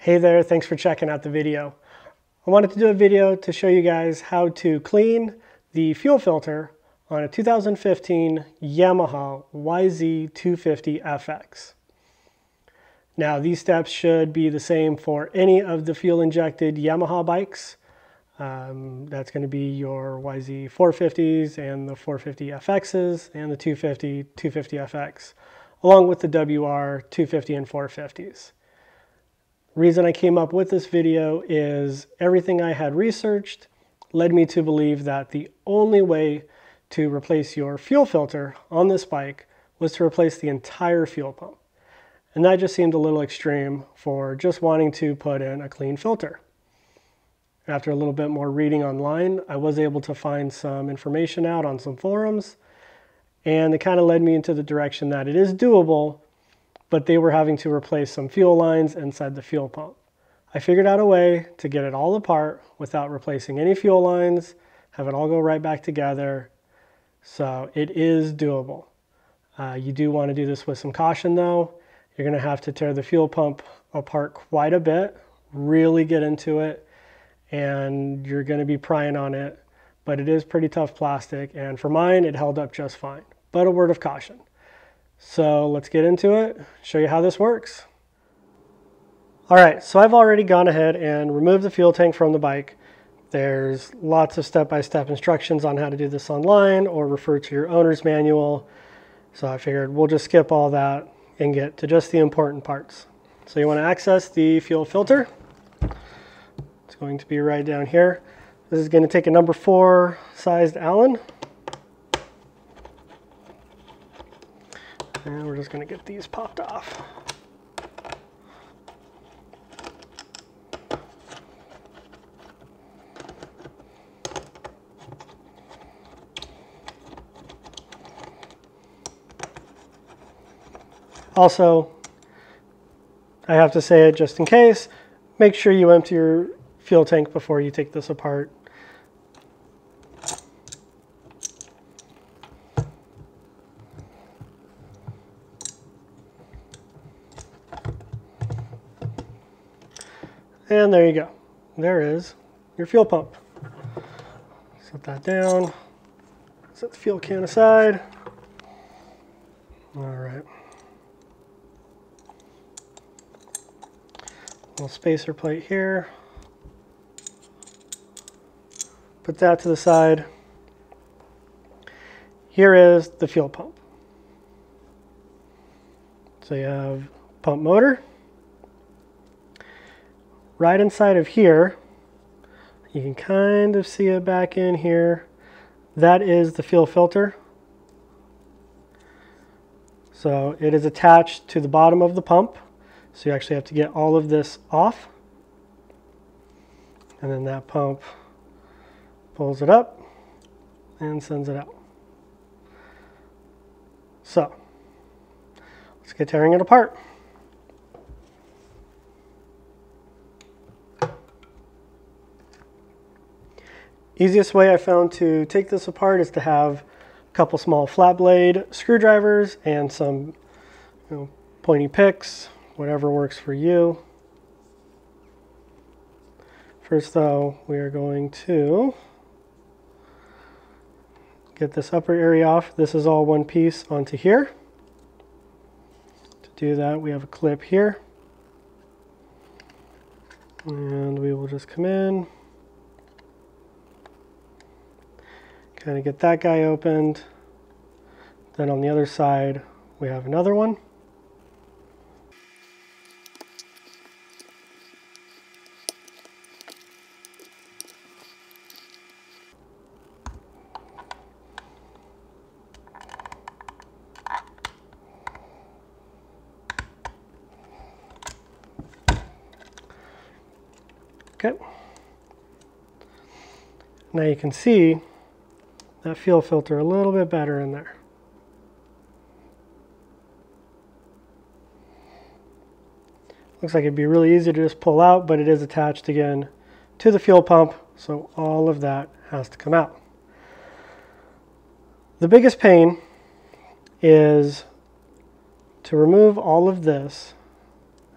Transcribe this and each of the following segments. Hey there, thanks for checking out the video. I wanted to do a video to show you guys how to clean the fuel filter on a 2015 Yamaha YZ250FX. Now these steps should be the same for any of the fuel injected Yamaha bikes. That's going to be your YZ450s and the 450FXs and the 250FX, along with the WR250 and 450s. Reason I came up with this video is everything I had researched led me to believe that the only way to replace your fuel filter on this bike was to replace the entire fuel pump. And that just seemed a little extreme for just wanting to put in a clean filter. After a little bit more reading online, I was able to find some information out on some forums, and it kind of led me into the direction that it is doable, but they were having to replace some fuel lines inside the fuel pump. I figured out a way to get it all apart without replacing any fuel lines, have it all go right back together, so it is doable. You do want to do this with some caution though. You're going to have to tear the fuel pump apart quite a bit, really get into it, and you're going to be prying on it, but it is pretty tough plastic, and for mine it held up just fine, but a word of caution. So let's get into it, show you how this works. All right, so I've already gone ahead and removed the fuel tank from the bike. There's lots of step-by-step instructions on how to do this online, or refer to your owner's manual, so I figured we'll just skip all that and get to just the important parts. So you want to access the fuel filter. It's going to be right down here. This is going to take a number 4 sized Allen. And we're just going to get these popped off. Also, I have to say it just in case, make sure you empty your fuel tank before you take this apart. And there you go. There is your fuel pump. Set that down. Set the fuel can aside. All right. Little spacer plate here. Put that to the side. Here is the fuel pump. So you have pump motor. Right inside of here, you can kind of see it back in here. That is the fuel filter. So it is attached to the bottom of the pump. So you actually have to get all of this off. And then that pump pulls it up and sends it out. So let's get tearing it apart. Easiest way I found to take this apart is to have a couple small flat blade screwdrivers and some pointy picks, whatever works for you. First though, we are going to get this upper area off. This is all one piece onto here. To do that, we have a clip here. And we will just come in. Kind of get that guy opened. Then on the other side, we have another one. Okay. Now you can see that fuel filter a little bit better in there. Looks like it'd be really easy to just pull out, but it is attached again to the fuel pump, so all of that has to come out. The biggest pain is to remove all of this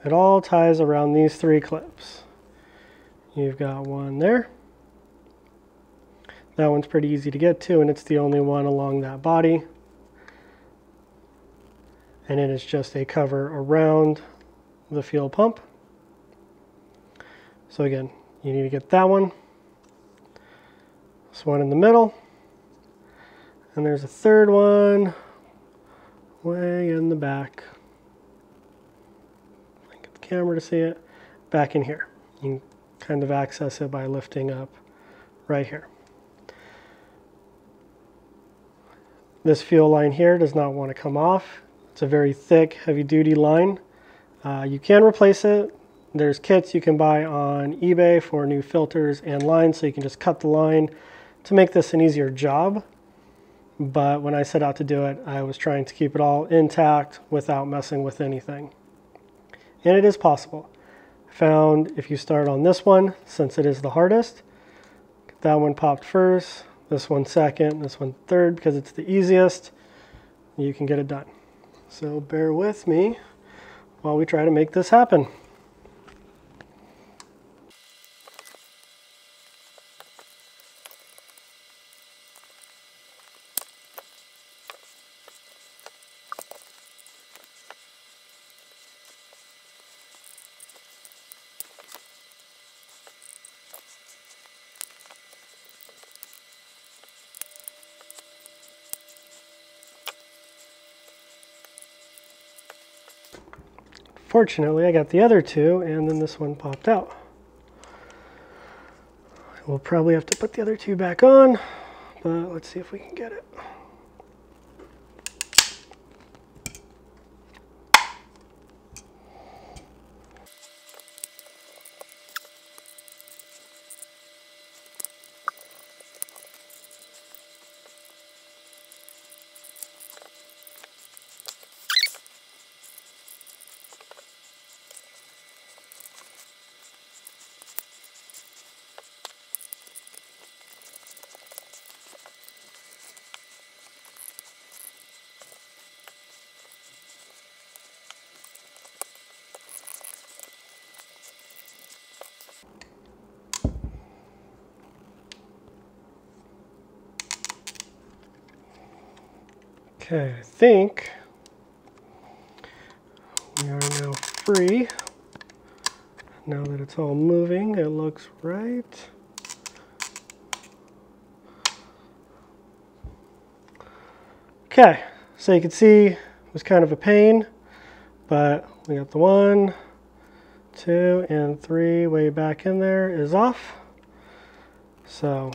It all ties around these three clips. You've got one there. That one's pretty easy to get to, and it's the only one along that body. And it is just a cover around the fuel pump. So again, you need to get that one. This one in the middle. And there's a third one way in the back. I can get the camera to see it. Back in here. You can kind of access it by lifting up right here. This fuel line here does not want to come off. It's a very thick, heavy-duty line. You can replace it. There's kits you can buy on eBay for new filters and lines, so you can just cut the line to make this an easier job. But when I set out to do it, I was trying to keep it all intact without messing with anything. And it is possible. I found if you start on this one, since it is the hardest, get that one popped first, this one second, this one third, because it's the easiest, you can get it done. So bear with me while we try to make this happen. Fortunately, I got the other two, and then this one popped out. We'll probably have to put the other two back on, but let's see if we can get it. Okay, I think we are now free. Now that it's all moving, it looks right. Okay, so you can see it was kind of a pain, but we got the 1, 2, and 3 way back in there is off. So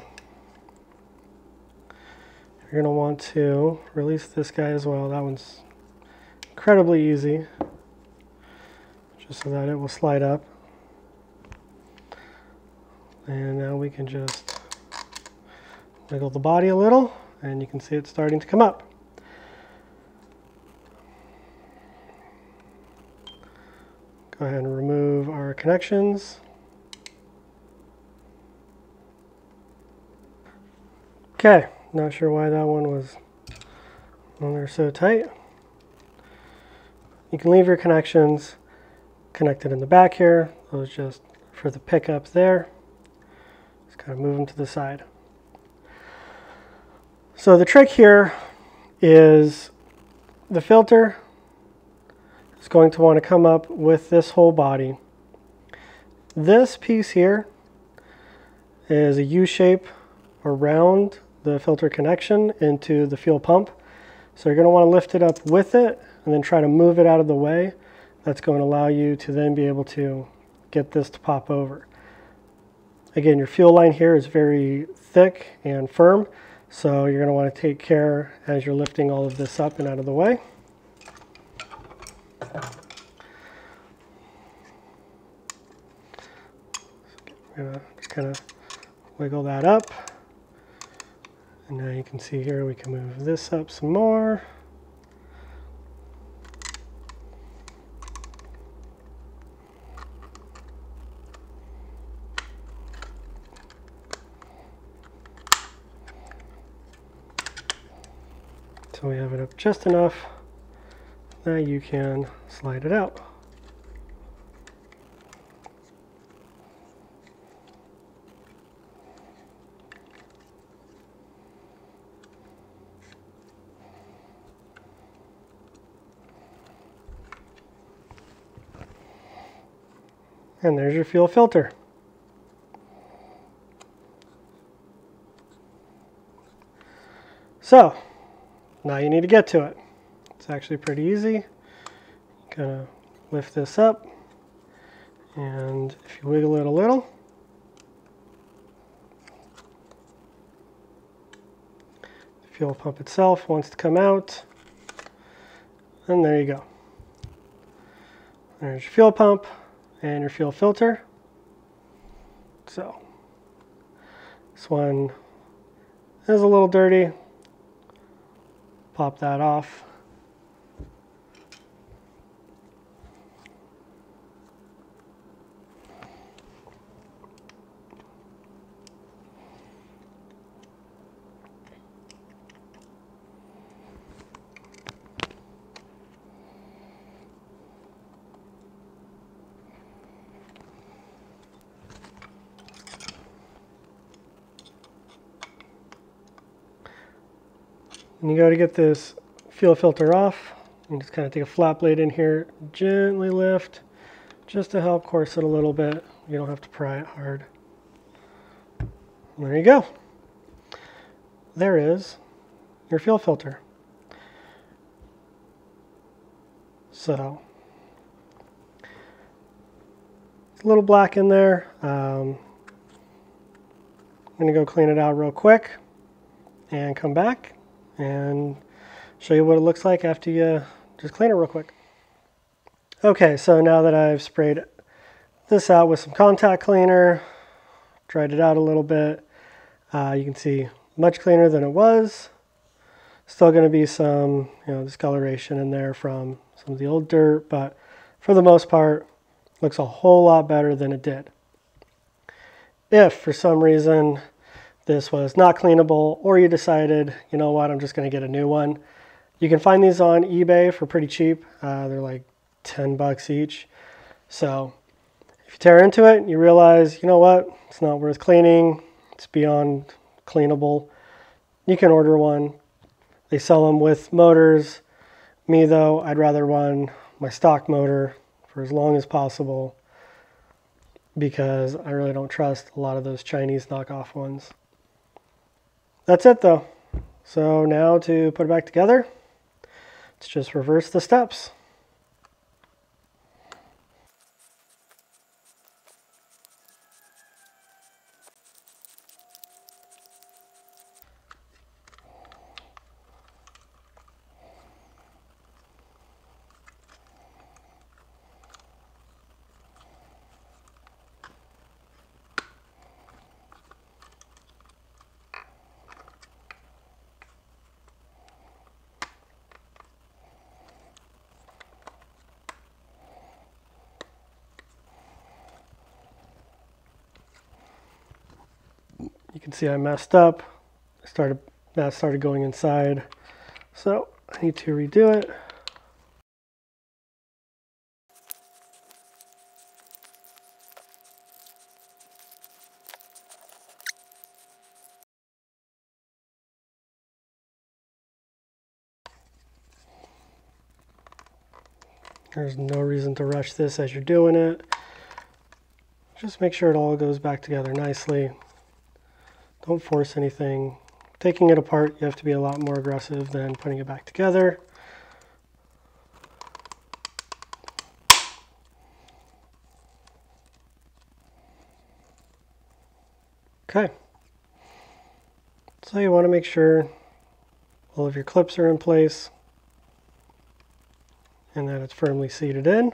you're going to want to release this guy as well. That one's incredibly easy, just so that it will slide up. And now we can just wiggle the body a little, and you can see it starting to come up. Go ahead and remove our connections. Okay. Not sure why that one was on there so tight. You can leave your connections connected in the back here. Those just for the pickup there. Just kind of move them to the side. So the trick here is the filter is going to want to come up with this whole body. This piece here is a U shape around the filter connection into the fuel pump. So you're going to want to lift it up with it and then try to move it out of the way. That's going to allow you to then be able to get this to pop over. Again, your fuel line here is very thick and firm, so you're going to want to take care as you're lifting all of this up and out of the way. I'm going to just kind of wiggle that up. And now you can see here we can move this up some more. So we have it up just enough that you can slide it out. And there's your fuel filter. So now you need to get to it. It's actually pretty easy. Gonna lift this up, and if you wiggle it a little, the fuel pump itself wants to come out, and there you go. There's your fuel pump and your fuel filter. So this one is a little dirty. Pop that off. When you go to get this fuel filter off, you just kind of take a flat blade in here, gently lift, just to help coarse it a little bit. You don't have to pry it hard. There you go. There is your fuel filter. So, it's a little black in there. I'm going to go clean it out real quick and come back and show you what it looks like after you just clean it real quick. Okay, so now that I've sprayed this out with some contact cleaner, dried it out a little bit, you can see much cleaner than it was. Still going to be some, discoloration in there from some of the old dirt, but for the most part, looks a whole lot better than it did. If for some reason this was not cleanable, or you decided, you know what, I'm just going to get a new one, you can find these on eBay for pretty cheap. They're like 10 bucks each. So if you tear into it and you realize, you know what, it's not worth cleaning, it's beyond cleanable, you can order one. They sell them with motors. Me though, I'd rather run my stock motor for as long as possible because I really don't trust a lot of those Chinese knockoff ones. That's it though. So now to put it back together, let's just reverse the steps. You can see I messed up. That started going inside. So I need to redo it. There's no reason to rush this as you're doing it. Just make sure it all goes back together nicely. Don't force anything. Taking it apart, you have to be a lot more aggressive than putting it back together. Okay. So you want to make sure all of your clips are in place and that it's firmly seated in.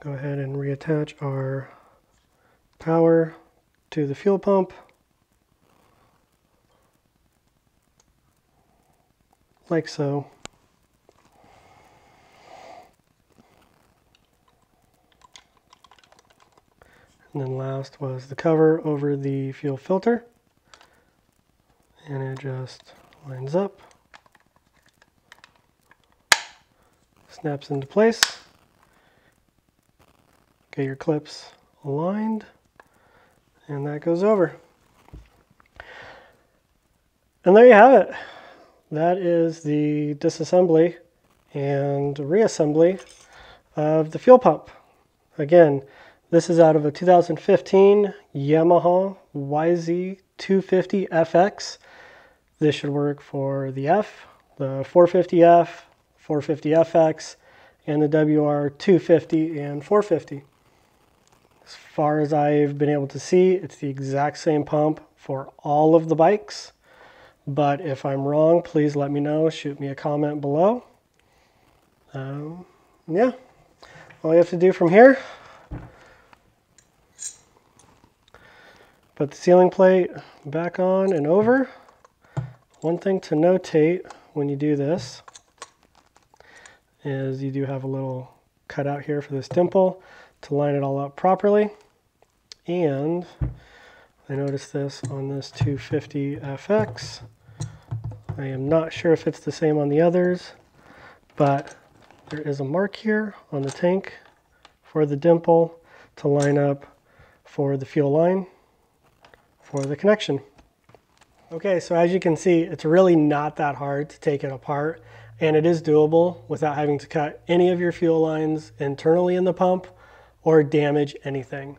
Go ahead and reattach our power to the fuel pump. Like so. And then last was the cover over the fuel filter. And it just lines up. Snaps into place. Get your clips aligned, and that goes over. And there you have it. That is the disassembly and reassembly of the fuel pump. Again, this is out of a 2015 Yamaha YZ250FX. This should work for the F, the 450F, 450FX, and the WR250 and 450. As far as I've been able to see, it's the exact same pump for all of the bikes. But if I'm wrong, please let me know. Shoot me a comment below. Yeah, all you have to do from here, put the sealing plate back on and over. One thing to notate when you do this is you do have a little cutout here for this dimple to line it all up properly. And I noticed this on this 250FX. I am not sure if it's the same on the others, but there is a mark here on the tank for the dimple to line up for the fuel line for the connection. Okay, so as you can see, it's really not that hard to take it apart, and it is doable without having to cut any of your fuel lines internally in the pump or damage anything.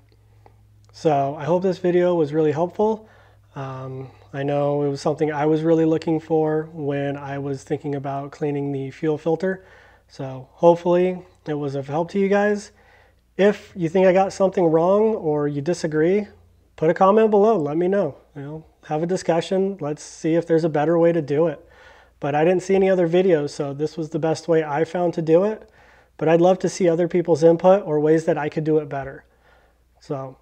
So I hope this video was really helpful. I know it was something I was really looking for when I was thinking about cleaning the fuel filter. So hopefully it was of help to you guys. If you think I got something wrong or you disagree, put a comment below, let me know. You know, have a discussion. Let's see if there's a better way to do it. But I didn't see any other videos, so this was the best way I found to do it. But I'd love to see other people's input or ways that I could do it better. So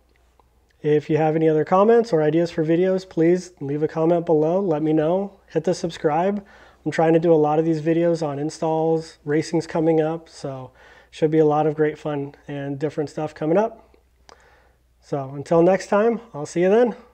if you have any other comments or ideas for videos, please leave a comment below. Let me know. Hit the subscribe. I'm trying to do a lot of these videos on installs. Racing's coming up, so should be a lot of great fun and different stuff coming up. So until next time, I'll see you then.